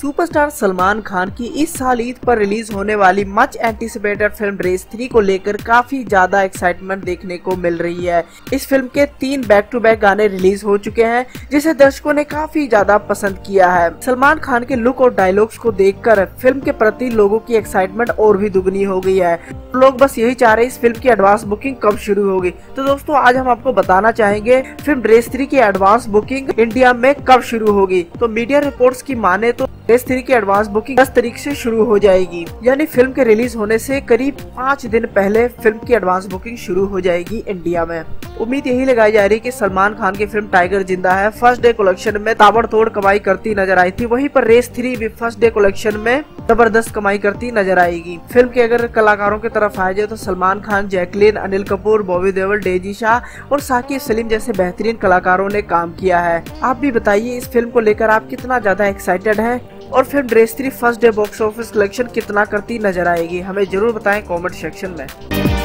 Superstar Salman Khan की इस साल ईद पर रिलीज होने वाली मच एंटिसिपेटेड फिल्म रेस 3 को लेकर काफी ज्यादा एक्साइटमेंट देखने को मिल रही है। इस फिल्म के 3 बैक टू बैक गाने रिलीज हो चुके हैं जिसे दर्शकों ने काफी ज्यादा पसंद किया है। सलमान खान के लुक और डायलॉग्स को देखकर फिल्म के प्रति लोगों की एक्साइटमेंट और भी दुगनी हो गई है। लोग बस यही चाह रहे हैं इस फिल्म की एडवांस बुकिंग कब शुरू होगी। तो दोस्तों आज हम आपको बताना चाहेंगे फिल्म रेस 3 की एडवांस बुकिंग इंडिया में कब शुरू होगी। तो मीडिया रिपोर्ट्स की माने तो रेस 3 की एडवांस बुकिंग 10 तारीख से शुरू हो जाएगी, यानी फिल्म के रिलीज होने से करीब 5 दिन पहले फिल्म की एडवांस बुकिंग शुरू हो जाएगी इंडिया में। उम्मीद यही लगाई जा रही है कि सलमान खान की फिल्म टाइगर जिंदा है फर्स्ट डे कलेक्शन में ताबड़तोड़ कमाई करती नजर आई थी, वहीं पर रेस 3 भी फर्स्ट डे कलेक्शन में जबरदस्त कमाई करती नजर आएगी। फिल्म के अगर कलाकारों की तरफ आया जाए तो सलमान खान, जैकलिन, अनिल कपूर, बॉबी देओल, डेजी शाह और साकिब सलीम जैसे बेहतरीन कलाकारों ने काम किया है। आप भी बताइए इस फिल्म को लेकर आप कितना ज्यादा एक्साइटेड है और film Race 3 first day box office collection कितना करती नजर आएगी, हमें जरूर बताएं कमेंट सेक्शन में।